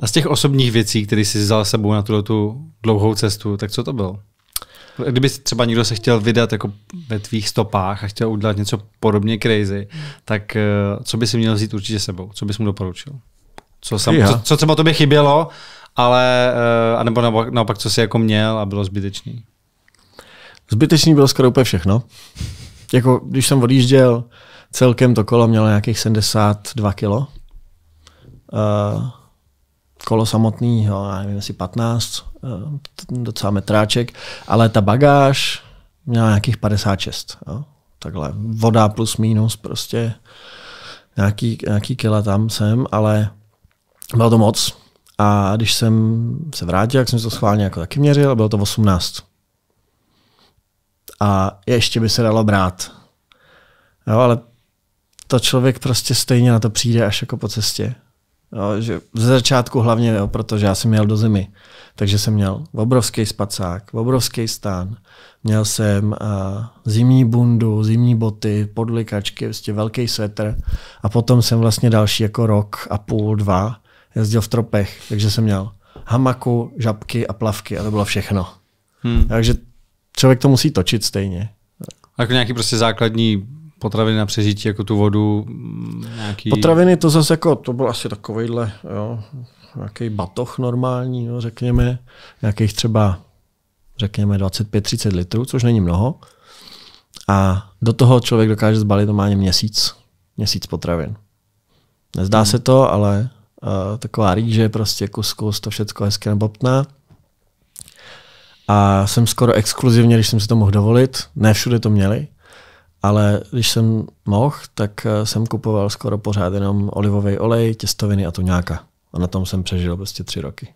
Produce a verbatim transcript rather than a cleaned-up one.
A z těch osobních věcí, které jsi vzal s sebou na tuto tu dlouhou cestu, tak co to bylo? Kdyby třeba někdo se chtěl vydat jako ve tvých stopách a chtěl udělat něco podobně crazy, tak co by si měl vzít určitě sebou? Co bys mu doporučil? Co, sam, co, co třeba tobě chybělo, ale, anebo naopak, co jsi jako měl a bylo zbytečný? Zbytečný bylo skoro úplně všechno. Jako, když jsem odjížděl, celkem to kolo mělo nějakých sedmdesát dva kilo. Uh, kolo samotný, jo, nevím, asi patnáct, uh, docela metráček, ale ta bagáž měla nějakých padesát šest. Jo. Takhle voda plus minus, prostě nějaký, nějaký kila tam jsem, ale bylo to moc. A když jsem se vrátil, jak jsem to schválně jako taky měřil, bylo to osmnáct. A ještě by se dalo brát. Jo, ale to člověk prostě stejně na to přijde až jako po cestě. Jo, že ze začátku hlavně, jo, protože já jsem jel do zimy. Takže jsem měl obrovský spacák, obrovský stán. Měl jsem uh, zimní bundu, zimní boty, podlikačky, vlastně velký svetr. A potom jsem vlastně další jako rok a půl, dva jezdil v tropech. Takže jsem měl hamaku, žabky a plavky a to bylo všechno. Hmm. Takže člověk to musí točit stejně. Jako nějaký prostě základní potraviny na přežití, jako tu vodu, nějaký... Potraviny to zase jako, to byl asi takovejhle, jo, nějaký batoh normální, jo, řekněme, nějakých třeba, řekněme, dvacet pět třicet litrů, což není mnoho. A do toho člověk dokáže zbalit normálně měsíc, měsíc potravin. Nezdá hmm. se to, ale uh, taková rýže, prostě kus, kus, to všecko hezky nabobtná. A jsem skoro exkluzivně, když jsem si to mohl dovolit, ne všude to měli, ale když jsem mohl, tak jsem kupoval skoro pořád jenom olivový olej, těstoviny a tuňáka. A na tom jsem přežil prostě tři roky.